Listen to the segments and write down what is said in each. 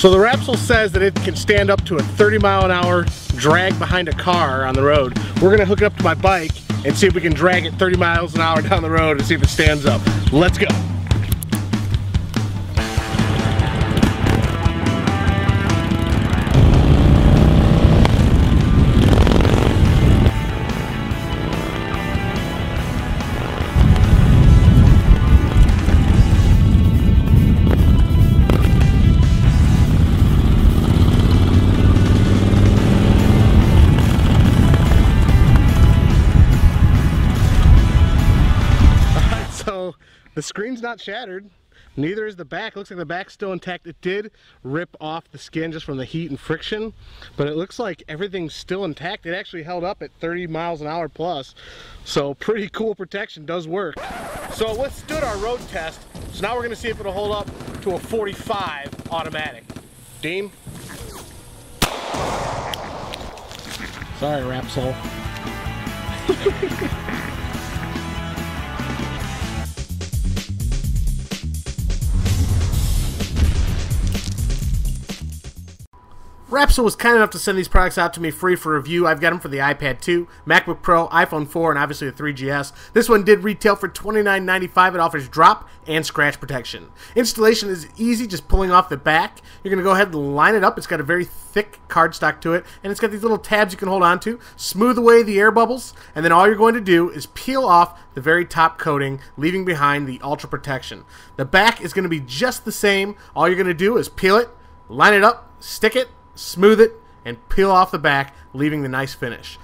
So the Wrapsol says that it can stand up to a 30-mile-an-hour drag behind a car on the road. We're gonna hook it up to my bike and see if we can drag it 30 miles an hour down the road and see if it stands up. Let's go. The screen's not shattered, neither is the back. Looks like the back's still intact. It did rip off the skin just from the heat and friction, but it looks like everything's still intact. It actually held up at 30 miles an hour plus, so pretty cool protection, does work. So it withstood our road test, so now we're going to see if it'll hold up to a 45 automatic. Dean? Sorry, Wrapsol. Wrapsol was kind enough to send these products out to me free for review. I've got them for the iPad 2, MacBook Pro, iPhone 4, and obviously the 3GS. This one did retail for $29.95. It offers drop and scratch protection. Installation is easy, just pulling off the back. You're going to go ahead and line it up. It's got a very thick cardstock to it, and it's got these little tabs you can hold on to. Smooth away the air bubbles, and then all you're going to do is peel off the very top coating, leaving behind the ultra protection. The back is going to be just the same. All you're going to do is peel it, line it up, stick it, smooth it, and peel off the back, leaving the nice finish.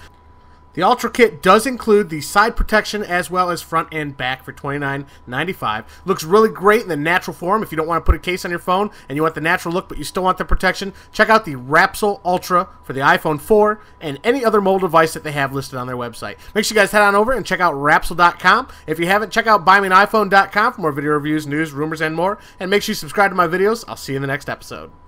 The Ultra Kit does include the side protection as well as front and back for $29.95. Looks really great in the natural form. If you don't want to put a case on your phone and you want the natural look but you still want the protection, check out the Wrapsol Ultra for the iPhone 4 and any other mobile device that they have listed on their website. Make sure you guys head on over and check out Wrapsol.com. If you haven't, check out buymeaniphone.com for more video reviews, news, rumors, and more. And make sure you subscribe to my videos. I'll see you in the next episode.